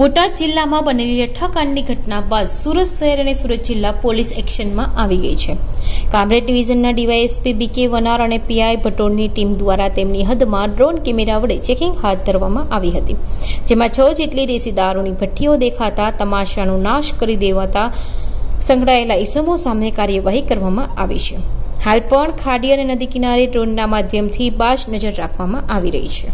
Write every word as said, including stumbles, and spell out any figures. બોટાદ જિલ્લામાં બનેલી રહેઠાણની ઘટના બાદ સુરત શહેર અને સુરત જિલ્લા પોલીસ એક્શનમાં આવી ગઈ છે. કામરેજ ડિવિઝનના ડીવાયએસપી બીકે વનાર અને પીઆઈ ભટોરની ટીમ દ્વારા તેમની હદમાં ડ્રોન કેમેરા વડે ચેકિંગ હાથ ધરવામાં આવી હતી, જેમાં છ જેટલી દેશી દારૂની ભઠ્ઠીઓ દેખાતા તમાશાનો નાશ કરી દેવાતા સંકળાયેલા ઇસમો સામે કાર્યવાહી કરવામાં આવી છે. હાલ પણ ખાડી અને નદી કિનારે ડ્રોનના માધ્યમથી બાજ નજર રાખવામાં આવી રહી છે.